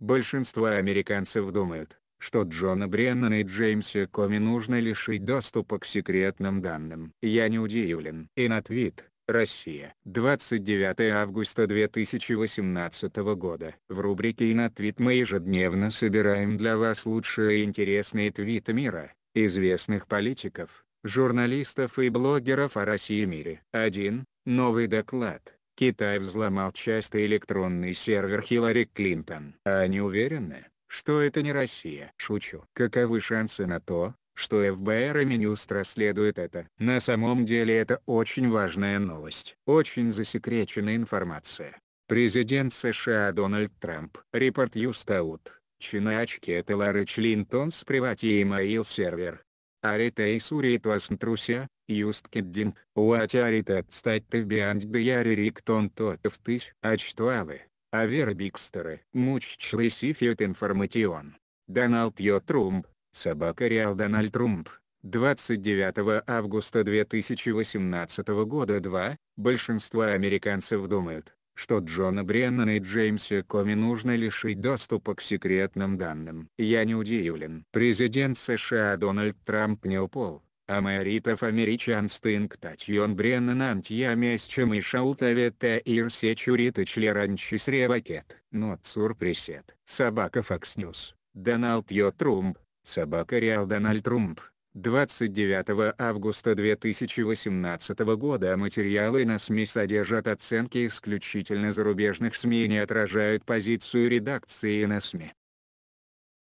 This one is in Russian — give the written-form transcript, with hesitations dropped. Большинство американцев думают, что Джона Бреннана и Джеймса Коми нужно лишить доступа к секретным данным. Я не удивлен. ИноТВИТ, Россия. 29 августа 2018 года. В рубрике ИноТВИТ мы ежедневно собираем для вас лучшие и интересные твиты мира, известных политиков, журналистов и блогеров о России и мире. 1. Новый доклад. Китай взломал частый электронный сервер Хиллари Клинтон. Они уверены, что это не Россия? Шучу. Каковы шансы на то, что ФБР и Минюст расследуют это? На самом деле это очень важная новость. Очень засекреченная информация. Президент США Дональд Трамп. Репорт Юстаут. Чиначки это Лары Клинтон с привати имейл сервер. Арита и сурит вас труся, юст киддин, уать арита отстать ты в бианд да яри риктон тотов тысь, ачтуалы, а вера бикстеры, муч члесифьют информатион. Доналд J. Trump, собака реал Дональд Трумп, 29 августа 2018 года 2, большинство американцев думают, что Джона Бреннана и Джеймса Коми нужно лишить доступа к секретным данным. Я не удивлен. Президент США Дональд Трамп не упал, а мэритов американстын ктачьон Бреннан антьямесчем и шаутавета ирсечуритычле раньше сревакет. Нот сюрприсет. Собака Fox News. Donald J. Trump, собака реал Дональд Трумп. 29 августа 2018 года материалы на СМИ содержат оценки исключительно зарубежных СМИ и не отражают позицию редакции на СМИ.